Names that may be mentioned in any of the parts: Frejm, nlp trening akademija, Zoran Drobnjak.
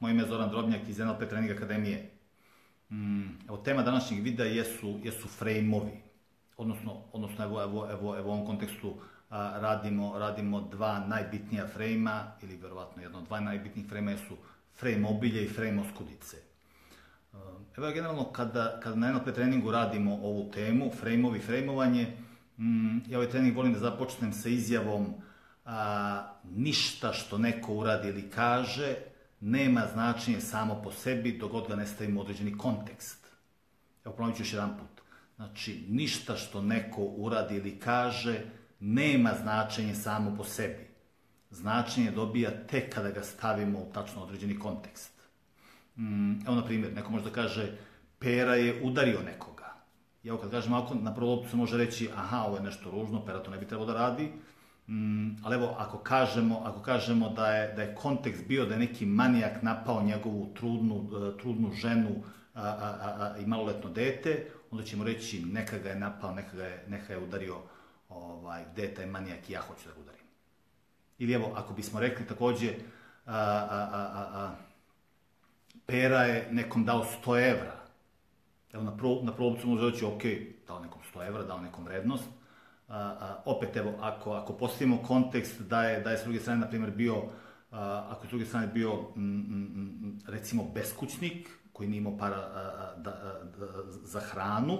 Moje ime je Zoran Drobnjak iz NLP trening akademije. Evo, tema današnjeg videa jesu frame-ovi. Odnosno, evo u ovom kontekstu radimo dva najbitnija frame-a, ili verovatno jedno od dva najbitnijih frame-a jesu frame obilje i frame oskudice. Evo, generalno, kada na NLP treningu radimo ovu temu, frame-ovi, frame-ovanje, ja ovaj trening volim da započnem sa izjavom ništa što neko uradi ili kaže nema značenje samo po sebi dok god ga ne stavimo u određeni kontekst. Evo, ponovit ću još jedan put. Znači, ništa što neko uradi ili kaže nema značenje samo po sebi. Značenje dobija tek kada ga stavimo u tačno određeni kontekst. Evo, na primjer, neko može da kaže Pera je udario nekoga. I evo, kad kažem ovako, na prvu loptu može reći aha, ovo je nešto ružno, Pera to ne bi trebalo da radi. Ali evo, ako kažemo da je kontekst bio da je neki manijak napao njegovu trudnu ženu i maloletno dete, onda ćemo reći neka ga je napao, neka je udario, gde je taj manijak i ja hoću da ga udarim. Ili evo, ako bismo rekli takođe Pera je nekom dao 100 evra. Evo, na prvu opciju može reći ok, dao nekom 100 evra, dao nekom vrednost. Opet, evo, ako postavimo kontekst da je s druge strane, na primjer, bio, ako je s druge strane bio, recimo, beskućnik koji nije imao para za hranu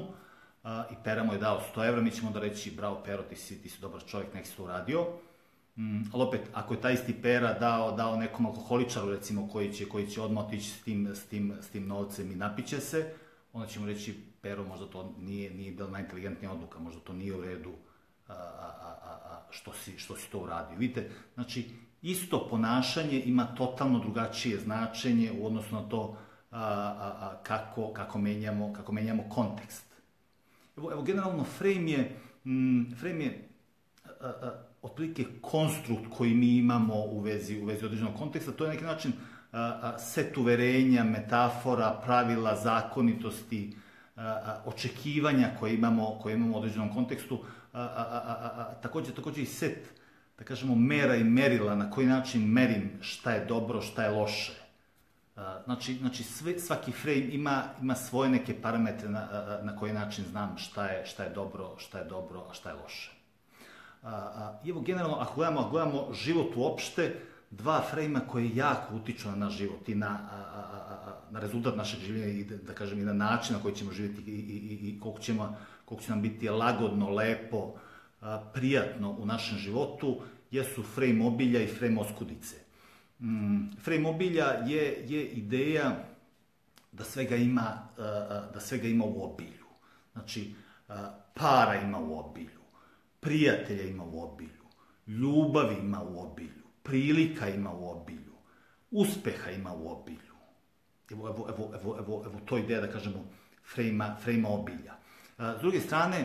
i Pera mu je dao 100 evra, mi ćemo onda reći bravo Pero, ti si dobar čovjek, nek si to uradio. Ali opet, ako je taj isti Pera dao nekom alkoholičaru, recimo, koji će odmah otići s tim novcem i napiće se, onda ćemo reći Pero, možda to nije bila najinteligentnija odluka, možda to nije u redu što si to uradio. Vidite, znači, isto ponašanje ima totalno drugačije značenje u odnosu na to kako menjamo kontekst. Evo, generalno, frame je otprilike konstrukt koji mi imamo u vezi određenog konteksta. To je na neki način set uverenja, metafora, pravila, zakonitosti, očekivanja koje imamo u određenom kontekstu. Takođe i set, da kažemo, mera i merila na koji način merim šta je dobro, šta je loše. Znači, svaki frame ima svoje neke parametre na koji način znam šta je dobro, a šta je loše. I evo, generalno, ako gledamo život uopšte, dva frejma koje jako utiču na naš život i na rezultat našeg življenja i, da kažem, i na način na koji ćemo živjeti i koliko će nam biti lagodno, lepo, prijatno u našem životu, jesu frejm obilja i frejm oskudice. Frejm obilja je ideja da svega ima u obilju. Znači, para ima u obilju, prijatelja ima u obilju, ljubav ima u obilju, prilika ima u obilju, uspeha ima u obilju. Evo, to je ideja, da kažemo, frejma obilja. S druge strane,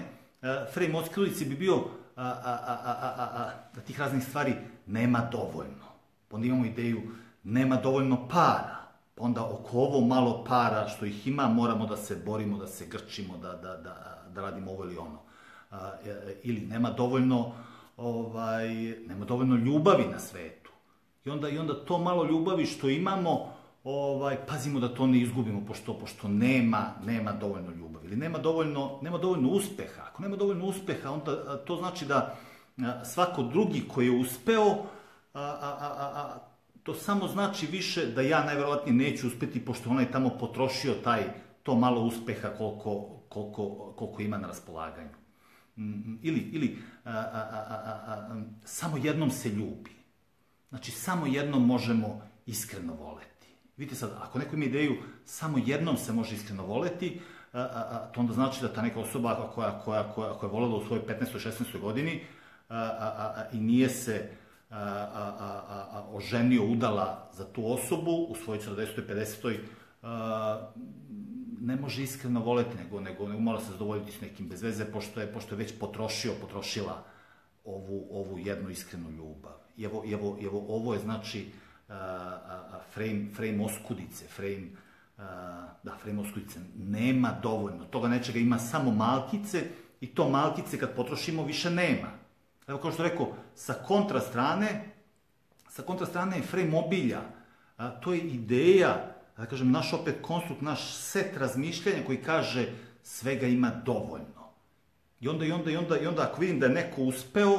frejm oskudice bi bio da tih raznih stvari nema dovoljno. Onda imamo ideju nema dovoljno para, pa onda oko ovo malo para što ih ima moramo da se borimo, da se grčimo, da radimo ovo ili ono. Ili nema dovoljno ljubavi na svetu. I onda to malo ljubavi što imamo, pazimo da to ne izgubimo, pošto nema dovoljno ljubavi. Ili nema dovoljno uspeha. Ako nema dovoljno uspeha, onda to znači da svako drugi koji je uspeo, to samo znači više da ja najverovatnije neću uspeti, pošto onaj je tamo potrošio to malo uspeha koliko ima na raspolaganju. Ili samo jednom se ljubi. Znači, samo jednom možemo iskreno voleti. Vidite sad, ako neko ima ideju samo jednom se može iskreno voleti, to onda znači da ta neka osoba koja je volela u svojoj 15. 16. godini i nije se oženio, udala za tu osobu u svojoj 40. 50. ne može iskreno voleti, nego mora se zadovoljiti s nekim bez veze, pošto je već potrošila ovu jednu iskrenu ljubav. I evo, ovo je, znači, frejm oskudice. Da, frejm oskudice. Nema dovoljno. Toga nečega ima samo malkice i to malkice kad potrošimo više nema. Evo, kao što rekao, sa kontra strane je frejm obilja. to je ideja, da kažem, naš opet konstrukt, naš set razmišljanja koji kaže svega ima dovoljno. I onda ako vidim da je neko uspeo,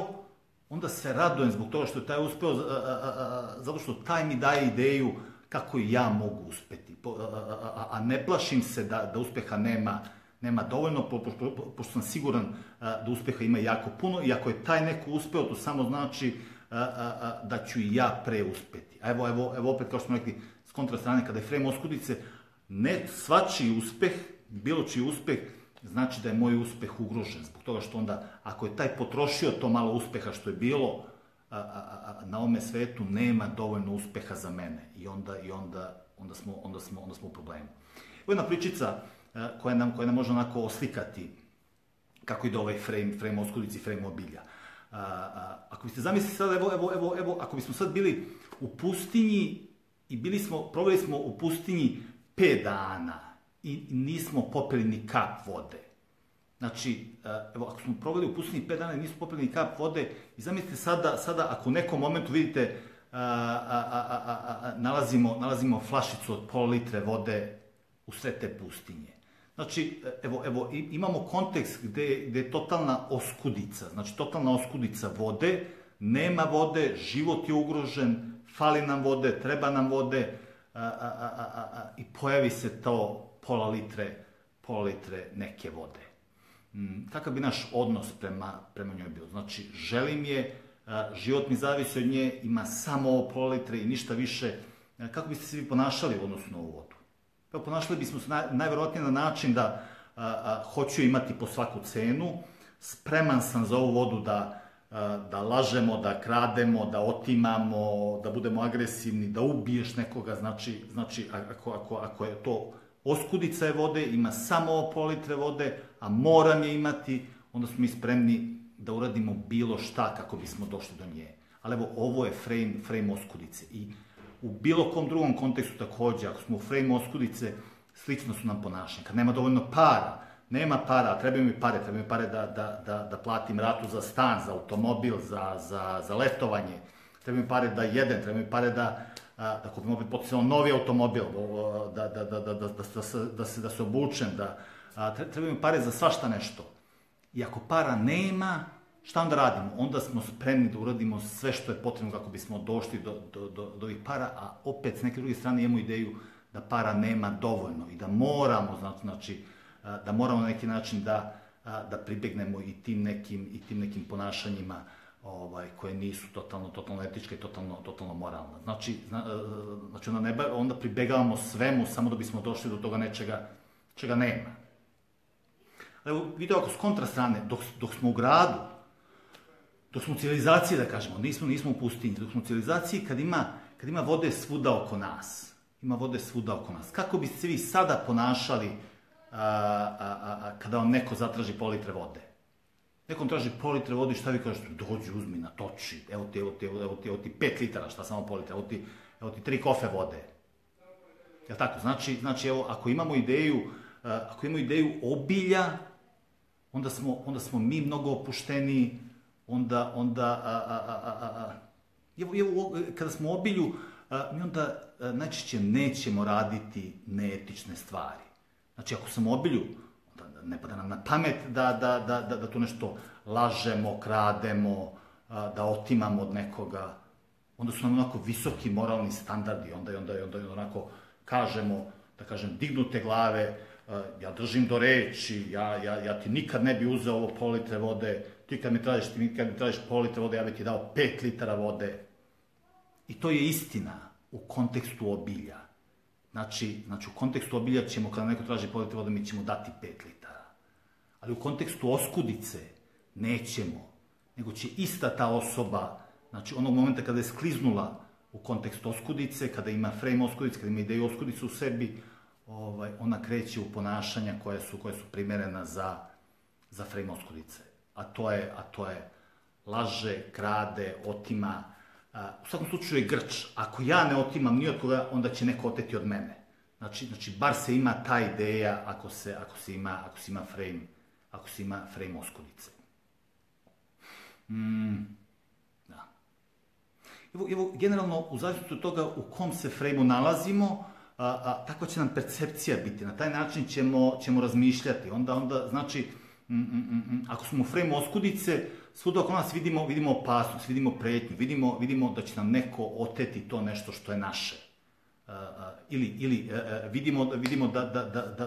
onda se radujem zbog toga što je taj uspeo, zato što taj mi daje ideju kako i ja mogu uspeti. A ne plašim se da uspeha nema dovoljno, pošto sam siguran da uspeha ima jako puno i ako je taj neko uspeo, to samo znači da ću i ja pre uspeti. A evo opet, kao što smo rekli, s kontra strane, kada je frame oskudice, ne svačiji uspeh, bilo čiji uspeh, znači da je moj uspeh ugrožen, zbog toga što onda, ako je taj potrošio to malo uspeha što je bilo, na ovome svetu nema dovoljno uspeha za mene i onda smo u problemu. Ovo je jedna pričica koja nam može onako oslikati kako ide ovaj frame oskudici, frame obilja. Ako biste zamislili sada, evo, ako bismo sad bili u pustinji i proveli smo u pustinji 5 dana, i nismo popili ni kap vode. Znači, evo, ako smo proveli u pustinji 5 dana i nismo popili ni kap vode, i zamislite sada, ako u nekom momentu vidite, nalazimo flašicu od pola litre vode u sve te pustinje. Znači, evo, imamo kontekst gde je totalna oskudica, znači totalna oskudica vode, nema vode, život je ugrožen, fali nam vode, treba nam vode, i pojavi se to pola litre neke vode. Kakav bi naš odnos prema njoj bio? Znači, želim je, život mi zavisi od nje, ima samo ovo pola litre i ništa više. Kako biste se vi ponašali u odnosu na ovu vodu? Ponašali bismo se najverovatnije na način da hoću imati po svaku cenu, spreman sam za ovu vodu da lažemo, da krademo, da otimamo, da budemo agresivni, da ubiješ nekoga. Znači, ako je to oskudica je vode, ima samo pola litre vode, a moram je imati, onda smo mi spremni da uradimo bilo šta kako bismo došli do nje. Ali evo, ovo je frame oskudice. I u bilo kom drugom kontekstu takođe, ako smo u frame oskudice, slično su nam ponašanje. Kad nema dovoljno para, trebaju mi pare da platim ratu za stan, za automobil, za letovanje, trebaju mi pare da jedem, trebaju mi pare da kupim opet potencijalno novi automobil, da se obučem, trebaju mi pare za svašta nešto. I ako para nema, šta onda radimo? Onda smo spremni da uradimo sve što je potrebno kako bismo došli do ovih para, a opet s neke druge strane imamo ideju da para nema dovoljno i da moramo, znači, da moramo na neki način da pribegnemo i tim nekim ponašanjima koje nisu totalno etičke i totalno moralne. Znači, onda pribegavamo svemu samo da bismo došli do toga nečega čega nema. Evo, vidite ovako, s kontra strane, dok smo u gradu, dok smo u civilizaciji, da kažemo, nismo u pustinji, dok smo u civilizaciji kad ima vode svuda oko nas. Ima vode svuda oko nas. Kako biste se vi sada ponašali kada vam neko zatraži pola litre vode? Nekom traži pola litre vode i šta vi kažete? Dođi, uzmi, natoči, evo ti 5 litara, šta samo pola litre, evo ti 3 kofe vode. Jel' tako? Znači, evo, ako imamo ideju obilja, onda smo mi mnogo opušteniji, onda, evo, kada smo u obilju, mi onda najčešće nećemo raditi neetične stvari. Znači, ako sam u obilju, ne pada nam na pamet da tu nešto lažemo, krademo, da otimamo od nekoga. Onda su nam onako visoki moralni standardi, onda onako kažemo, da kažem, dignute glave, ja držim do reči, ja ti nikad ne bi uzeo ovo pola litre vode, ti kad mi tražiš pola litre vode, ja bi ti dao 5 litara vode. I to je istina u kontekstu obilja. Znači, u kontekstu obilja ćemo, kada neko traži pola litre vode, mi ćemo dati 5 litara. Ali u kontekstu oskudice nećemo, nego će ista ta osoba, znači onog momenta kada je skliznula u kontekstu oskudice, kada ima frame oskudice, kada ima ideju oskudice u sebi, ona kreće u ponašanja koja su primerena za frame oskudice. A to je laže, krade, otima. U svakom slučaju je grč. Ako ja ne otimam ni od koga, onda će neko oteti od mene. Znači, bar se ima ta ideja ako se ima frame oskudice. Evo, generalno, u zavisnosti od toga u kom se frame-u nalazimo, takva će nam percepcija biti. Na taj način ćemo razmišljati. Onda, znači, ako smo u frame-u oskudice, svuda oko nas vidimo opasnost, vidimo pretnju, vidimo da će nam neko oteti to nešto što je naše. Ili vidimo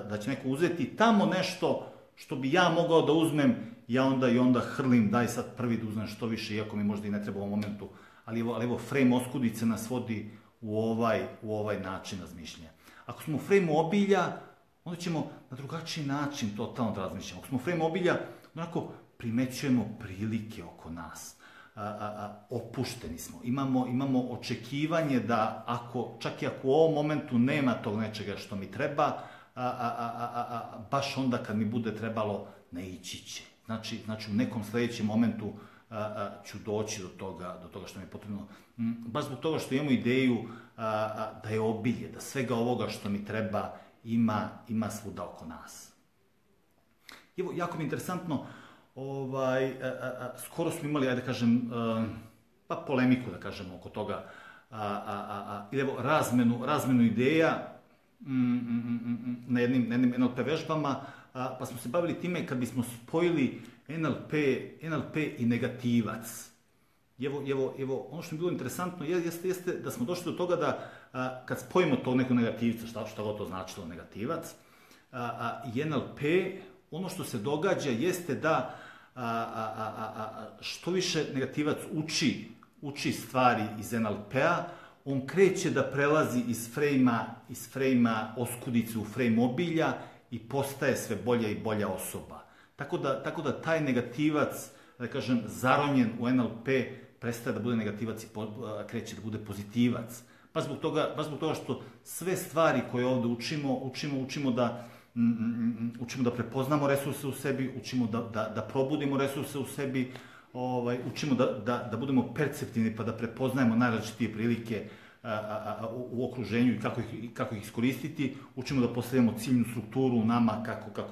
da će neko uzeti tamo nešto što bi ja mogao da uzmem, ja onda i onda hrlim, daj sad prvi da uzmem što više, iako mi možda i ne treba u ovom momentu. Ali evo, frame oskudice nas vodi u ovaj način razmišljenja. Ako smo u frame obilja, onda ćemo na drugačiji način totalno da razmišljamo. Ako smo u frame obilja, onako primećujemo prilike oko nas. Opušteni smo. Imamo očekivanje da, čak i ako u ovom momentu nema tog nečega što mi treba, baš onda kad mi bude trebalo, ne ići će. Znači, u nekom sledećem momentu ću doći do toga što mi je potrebno. Baš zbog toga što imamo ideju da je obilje, da svega ovoga što mi treba ima svuda oko nas. Evo, jako mi je interesantno, skoro smo imali, ajde da kažem, pa polemiku da kažemo oko toga, ili evo, razmenu ideja na jednom NLP vežbama, pa smo se bavili time kad bismo spojili NLP i negativac. Evo, ono što je bilo interesantno jeste da smo došli do toga da kad spojimo tog nekog negativca, šta god to značilo negativac, i NLP, ono što se događa jeste da što više negativac uči stvari iz NLP-a, on kreće da prelazi iz frejma oskudice u frejm obilja i postaje sve bolja i bolja osoba. Tako da taj negativac, da kažem, zaronjen u NLP, prestaje da bude negativac i kreće da bude pozitivac. Baš zbog toga što sve stvari koje ovde učimo da prepoznamo resurse u sebi, učimo da probudimo resurse u sebi, učimo da budemo perceptivni pa da prepoznajemo najrazličitije prilike u okruženju i kako ih iskoristiti, učimo da postavljamo ciljnu strukturu u nama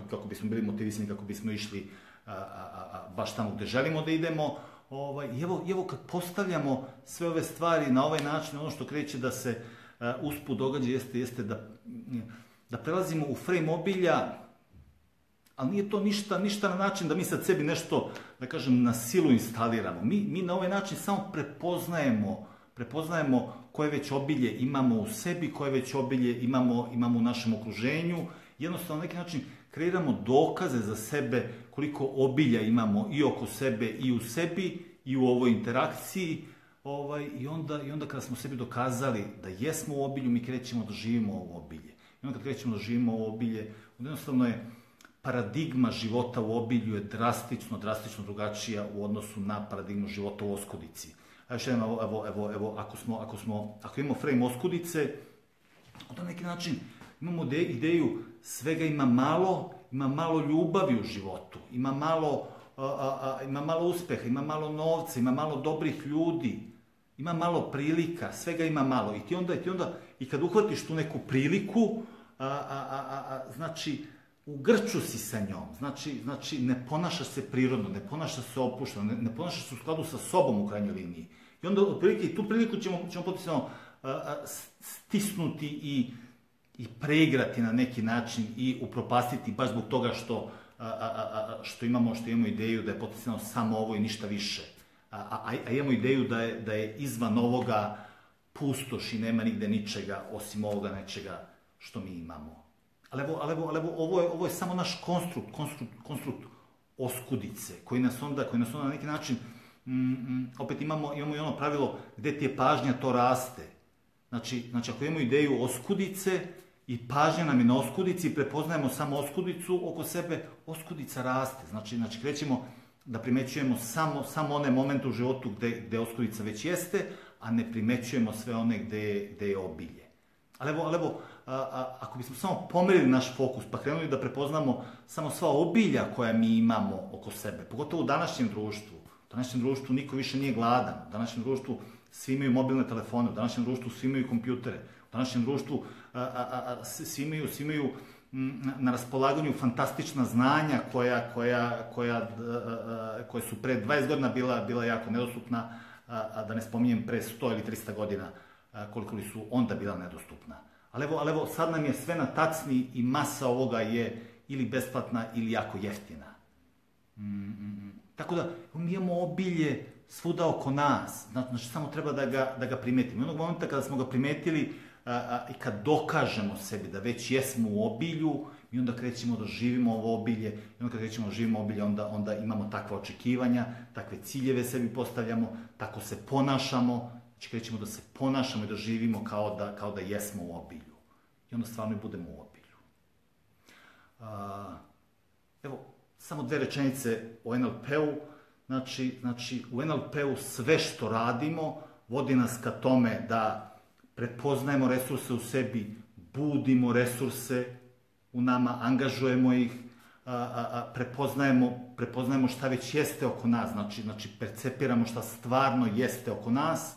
kako bismo bili motivisani, kako bismo išli baš tamo gde želimo da idemo. I evo, kad postavljamo sve ove stvari na ovaj način, ono što kreće da se usput događa jeste da prelazimo u frame obilja, ali nije to ništa na način da mi sad sebi nešto, da kažem, na silu instaliramo. Mi na ovaj način samo prepoznajemo koje već obilje imamo u sebi, koje već obilje imamo u našem okruženju. Jednostavno, na neki način kreiramo dokaze za sebe koliko obilja imamo i oko sebe i u sebi i u ovoj interakciji. I onda kada smo sebi dokazali da jesmo u obilju, mi krećemo da živimo ovo obilje. I onda kad krećemo da živimo ovo obilje, jednostavno je paradigma života u obilju je drastično drugačija u odnosu na paradigmu života u oskudici. A još jednom, evo, ako imamo frame oskudice, onda na neki način imamo ideju svega ima malo ljubavi u životu, ima malo uspeha, ima malo novca, ima malo dobrih ljudi, ima malo prilika, svega ima malo. I ti onda, i kad uhvatiš tu neku priliku, znači, u grču si sa njom, znači ne ponašaš se prirodno, ne ponašaš se opušteno, ne ponašaš se u skladu sa sobom u krajnjoj liniji. I onda i tu priliku ćemo potencijalno stisnuti i preigrati na neki način i upropastiti baš zbog toga što imamo ideju da je potencijalno samo ovo i ništa više. A imamo ideju da je izvan ovoga pustoš i nema nigde ničega osim ovoga nečega što mi imamo. Ali evo, ovo je samo naš konstrukt oskudice, koji nas onda na neki način, opet imamo i ono pravilo gde ti je pažnja, to raste. Znači, ako imamo ideju oskudice i pažnja nam je na oskudici i prepoznajemo samo oskudicu oko sebe, oskudica raste. Znači, krećemo da primećujemo samo one momente u životu gde oskudica već jeste, a ne primećujemo sve one gde je obilje. Ali evo, ako bismo samo pomerili naš fokus, pa krenuli da prepoznamo samo sva obilja koja mi imamo oko sebe, pogotovo u današnjem društvu. U današnjem društvu niko više nije gladan, u današnjem društvu svi imaju mobilne telefone, u današnjem društvu svi imaju kompjutere, u današnjem društvu svi imaju na raspolaganju fantastična znanja koja su pre 20 godina bila jako nedostupna, da ne spominjem pre 100 ili 300 godina koliko li su onda bila nedostupna. Ali evo, sad nam je sve na tacni i masa ovoga je ili besplatna ili jako jeftina. Tako da, mi imamo obilje svuda oko nas, znači samo treba da ga primetimo. I onog momenta kada smo ga primetili i kad dokažemo sebi da već jesmo u obilju, i onda krećemo da živimo ovo obilje, i onda kad krećemo da živimo obilje, onda imamo takve očekivanja, takve ciljeve sebi postavljamo, tako se ponašamo, znači krećemo da se ponašamo i da živimo kao da jesmo u obilju. I onda stvarno i budemo u obilju. Evo, samo dve rečenice o NLP-u. Znači, u NLP-u sve što radimo vodi nas ka tome da prepoznajemo resurse u sebi, budimo resurse u nama, angažujemo ih, prepoznajemo šta već jeste oko nas, znači percepiramo šta stvarno jeste oko nas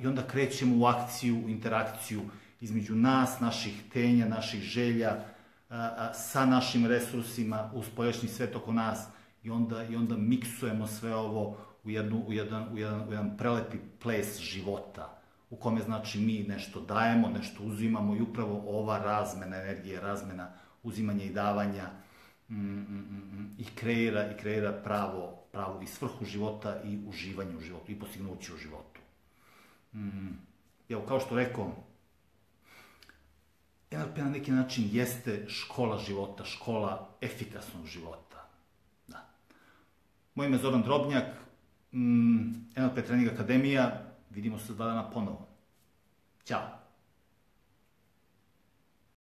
i onda krećemo u akciju, u interakciju između nas, naših htenja, naših želja, sa našim resursima, u spoljašnji svet oko nas i onda miksujemo sve ovo u jedan prelepi ples života, u kome znači mi nešto dajemo, nešto uzimamo i upravo ova razmena energije, razmena uzimanja i davanja i kreira pravu i svrhu života i uživanje u životu i postignuće u životu. Evo, kao što rekao, NLP na neki način jeste škola života, škola efikasnog života. Moje ime je Zoran Drobnjak, NLP trening akademija, vidimo se 2 dana ponovo. Ćao!